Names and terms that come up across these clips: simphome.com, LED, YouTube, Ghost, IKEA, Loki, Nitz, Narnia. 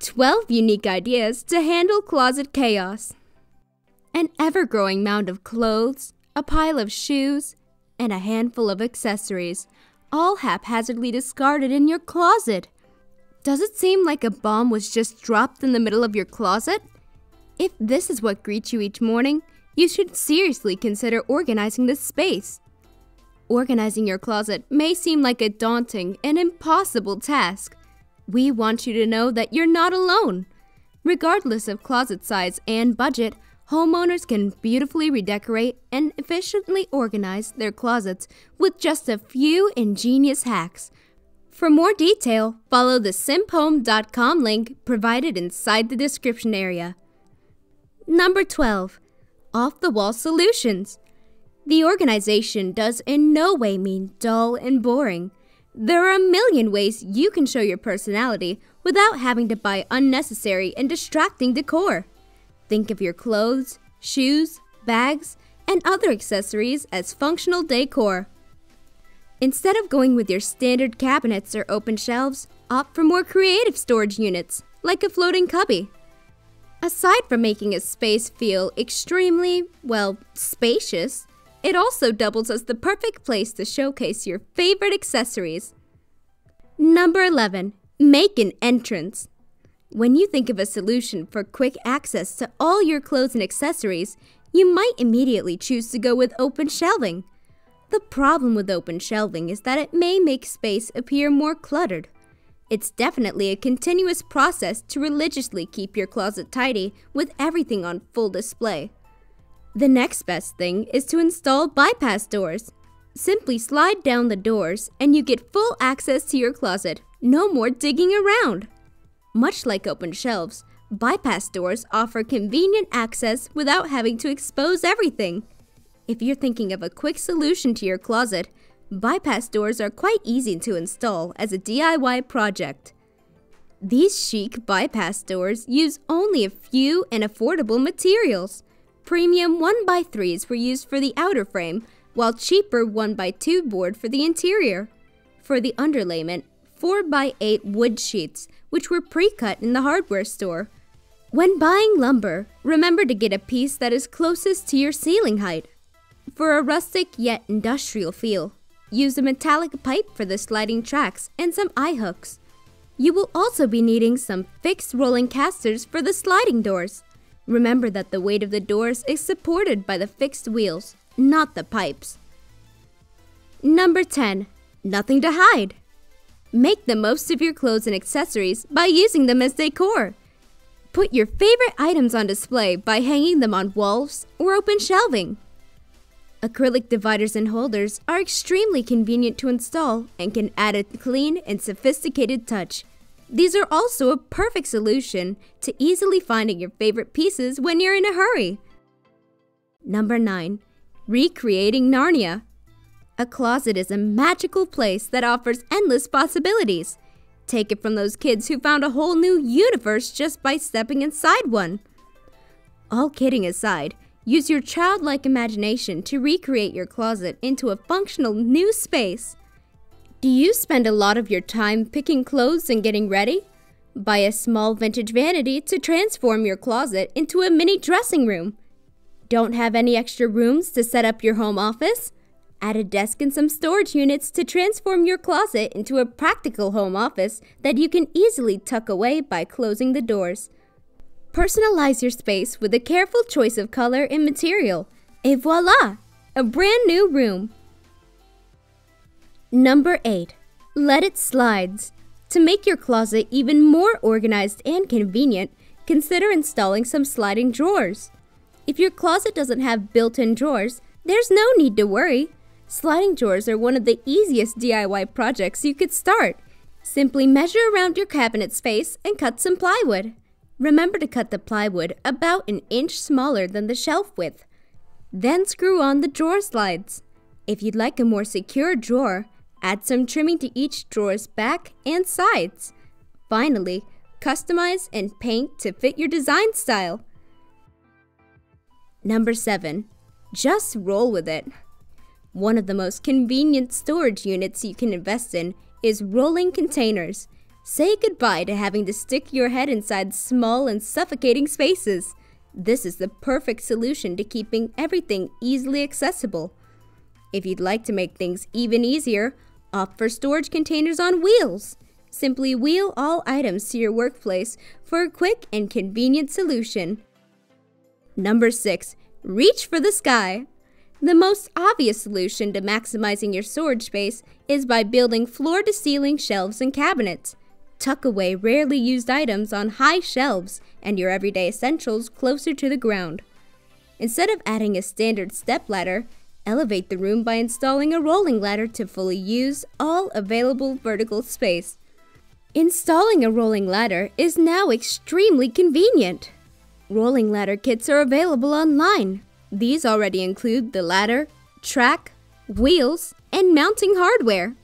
12 unique ideas to handle closet chaos. An ever-growing mound of clothes, a pile of shoes, and a handful of accessories, all haphazardly discarded in your closet. Does it seem like a bomb was just dropped in the middle of your closet? If this is what greets you each morning, you should seriously consider organizing this space. Organizing your closet may seem like a daunting and impossible task. We want you to know that you're not alone. Regardless of closet size and budget, homeowners can beautifully redecorate and efficiently organize their closets with just a few ingenious hacks. For more detail, follow the simphome.com link provided inside the description area. Number 12. Off-the-wall solutions. The organization does in no way mean dull and boring. There are a million ways you can show your personality without having to buy unnecessary and distracting decor. Think of your clothes, shoes, bags, and other accessories as functional decor. Instead of going with your standard cabinets or open shelves, opt for more creative storage units, like a floating cubby. Aside from making a space feel extremely, well, spacious, it also doubles as the perfect place to showcase your favorite accessories. Number 11. Make an entrance. When you think of a solution for quick access to all your clothes and accessories, you might immediately choose to go with open shelving. The problem with open shelving is that it may make space appear more cluttered. It's definitely a continuous process to religiously keep your closet tidy with everything on full display. The next best thing is to install bypass doors. Simply slide down the doors and you get full access to your closet, no more digging around. Much like open shelves, bypass doors offer convenient access without having to expose everything. If you're thinking of a quick solution to your closet, bypass doors are quite easy to install as a DIY project. These chic bypass doors use only a few and affordable materials. Premium 1x3s were used for the outer frame, while cheaper 1x2 board for the interior. For the underlayment, 4x8 wood sheets, which were pre-cut in the hardware store. When buying lumber, remember to get a piece that is closest to your ceiling height. For a rustic yet industrial feel, use a metallic pipe for the sliding tracks and some eye hooks. You will also be needing some fixed rolling casters for the sliding doors. Remember that the weight of the doors is supported by the fixed wheels, not the pipes. Number 10. Nothing to hide. Make the most of your clothes and accessories by using them as decor. Put your favorite items on display by hanging them on walls or open shelving. Acrylic dividers and holders are extremely convenient to install and can add a clean and sophisticated touch. These are also a perfect solution to easily finding your favorite pieces when you're in a hurry. Number 9. Recreating Narnia. A closet is a magical place that offers endless possibilities. Take it from those kids who found a whole new universe just by stepping inside one. All kidding aside, use your childlike imagination to recreate your closet into a functional new space. Do you spend a lot of your time picking clothes and getting ready? Buy a small vintage vanity to transform your closet into a mini dressing room. Don't have any extra rooms to set up your home office? Add a desk and some storage units to transform your closet into a practical home office that you can easily tuck away by closing the doors. Personalize your space with a careful choice of color and material. Et voila! A brand new room! Number 8. Let it slide. To make your closet even more organized and convenient, consider installing some sliding drawers. If your closet doesn't have built-in drawers, there's no need to worry. Sliding drawers are one of the easiest DIY projects you could start. Simply measure around your cabinet space and cut some plywood. Remember to cut the plywood about an inch smaller than the shelf width. Then screw on the drawer slides. If you'd like a more secure drawer, add some trimming to each drawer's back and sides. Finally, customize and paint to fit your design style. Number 7. Just roll with it. One of the most convenient storage units you can invest in is rolling containers. Say goodbye to having to stick your head inside small and suffocating spaces. This is the perfect solution to keeping everything easily accessible. If you'd like to make things even easier, opt for storage containers on wheels. Simply wheel all items to your workplace for a quick and convenient solution. Number 6. Reach for the sky. The most obvious solution to maximizing your storage space is by building floor-to-ceiling shelves and cabinets. Tuck away rarely used items on high shelves and your everyday essentials closer to the ground. Instead of adding a standard step ladder, elevate the room by installing a rolling ladder to fully use all available vertical space. Installing a rolling ladder is now extremely convenient. Rolling ladder kits are available online. These already include the ladder, track, wheels, and mounting hardware.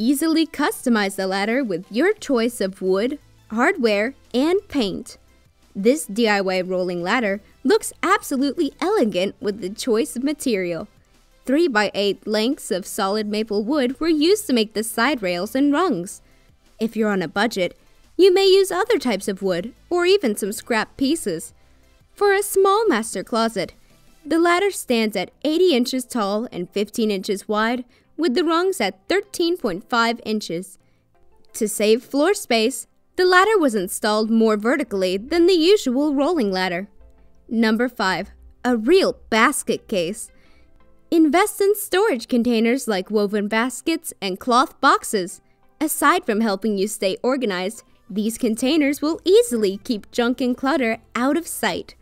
Easily customize the ladder with your choice of wood, hardware, and paint. This DIY rolling ladder looks absolutely elegant with the choice of material. 3x8 lengths of solid maple wood were used to make the side rails and rungs. If you're on a budget, you may use other types of wood or even some scrap pieces. For a small master closet, the ladder stands at 80 inches tall and 15 inches wide, with the rungs at 13.5 inches. To save floor space, the ladder was installed more vertically than the usual rolling ladder. Number 5. A real basket case. Invest in storage containers like woven baskets and cloth boxes. Aside from helping you stay organized, these containers will easily keep junk and clutter out of sight.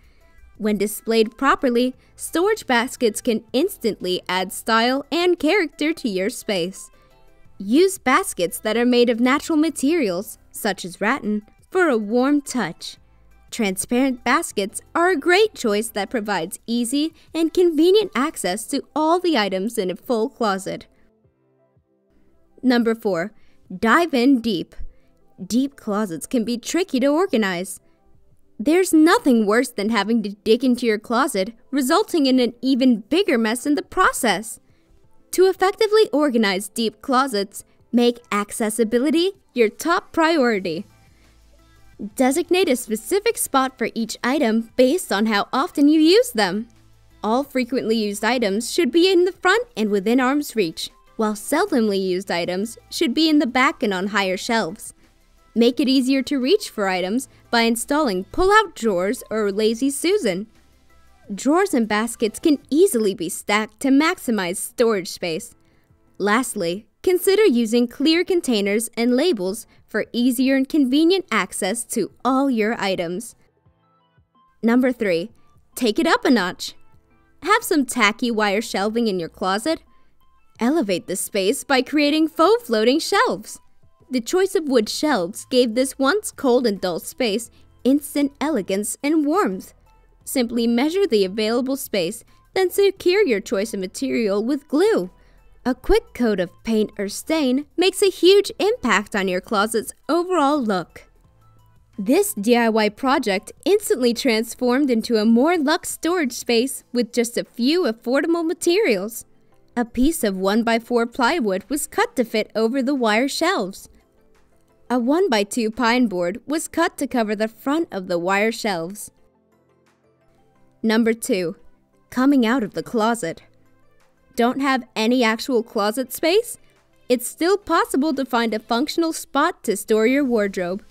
When displayed properly, storage baskets can instantly add style and character to your space. Use baskets that are made of natural materials, such as rattan, for a warm touch. Transparent baskets are a great choice that provides easy and convenient access to all the items in a full closet. Number 4. Dive in deep. Deep closets can be tricky to organize. There's nothing worse than having to dig into your closet, resulting in an even bigger mess in the process. To effectively organize deep closets, make accessibility your top priority. Designate a specific spot for each item based on how often you use them. All frequently used items should be in the front and within arm's reach, while seldomly used items should be in the back and on higher shelves. Make it easier to reach for items by installing pull-out drawers or Lazy Susan. Drawers and baskets can easily be stacked to maximize storage space. Lastly, consider using clear containers and labels for easier and convenient access to all your items. Number 3. Take it up a notch. Have some tacky wire shelving in your closet? Elevate the space by creating faux floating shelves. The choice of wood shelves gave this once cold and dull space instant elegance and warmth. Simply measure the available space, then secure your choice of material with glue. A quick coat of paint or stain makes a huge impact on your closet's overall look. This DIY project instantly transformed into a more luxe storage space with just a few affordable materials. A piece of 1x4 plywood was cut to fit over the wire shelves. A 1x2 pine board was cut to cover the front of the wire shelves. Number 2. Coming out of the closet. Don't have any actual closet space? It's still possible to find a functional spot to store your wardrobe.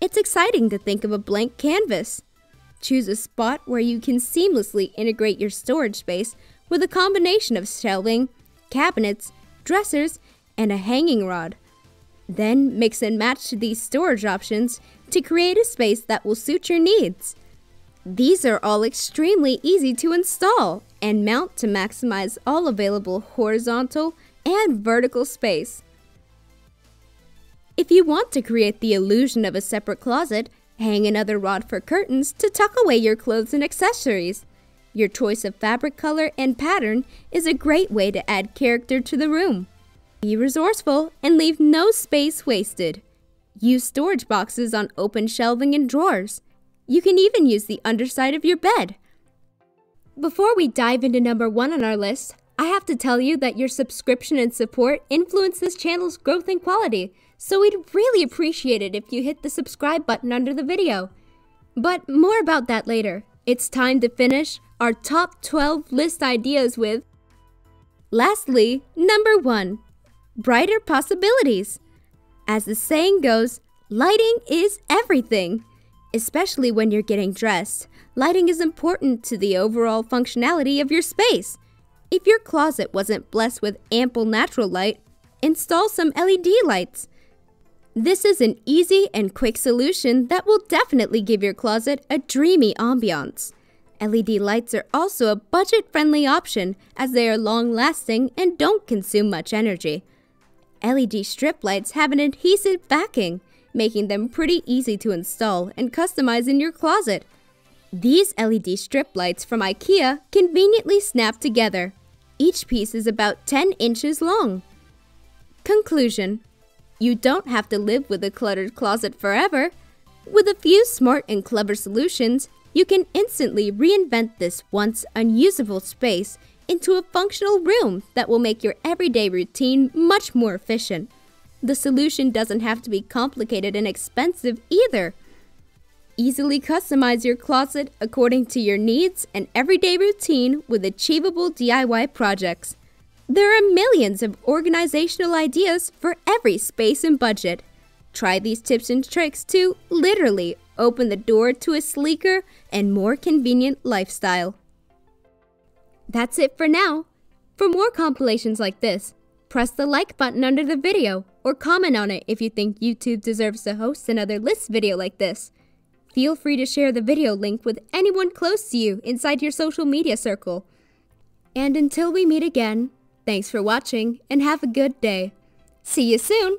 It's exciting to think of a blank canvas. Choose a spot where you can seamlessly integrate your storage space with a combination of shelving, cabinets, dressers, and a hanging rod. Then mix and match these storage options to create a space that will suit your needs. These are all extremely easy to install and mount to maximize all available horizontal and vertical space. If you want to create the illusion of a separate closet, hang another rod for curtains to tuck away your clothes and accessories. Your choice of fabric color and pattern is a great way to add character to the room. Be resourceful and leave no space wasted. Use storage boxes on open shelving and drawers. You can even use the underside of your bed. Before we dive into number 1 on our list, I have to tell you that your subscription and support influence this channel's growth and quality, so we'd really appreciate it if you hit the subscribe button under the video. But more about that later. It's time to finish our top 12 list ideas with, lastly, number 1, brighter possibilities. As the saying goes, lighting is everything. Especially when you're getting dressed, lighting is important to the overall functionality of your space. If your closet wasn't blessed with ample natural light, install some LED lights. This is an easy and quick solution that will definitely give your closet a dreamy ambiance. LED lights are also a budget-friendly option as they are long-lasting and don't consume much energy. LED strip lights have an adhesive backing, making them pretty easy to install and customize in your closet. These LED strip lights from IKEA conveniently snap together. Each piece is about 10 inches long. Conclusion: you don't have to live with a cluttered closet forever. With a few smart and clever solutions, you can instantly reinvent this once unusable space into a functional room that will make your everyday routine much more efficient. The solution doesn't have to be complicated and expensive either. Easily customize your closet according to your needs and everyday routine with achievable DIY projects. There are millions of organizational ideas for every space and budget. Try these tips and tricks to literally open the door to a sleeker and more convenient lifestyle. That's it for now. For more compilations like this, press the like button under the video or comment on it if you think YouTube deserves to host another list video like this. Feel free to share the video link with anyone close to you inside your social media circle. And until we meet again, thanks for watching and have a good day. See you soon!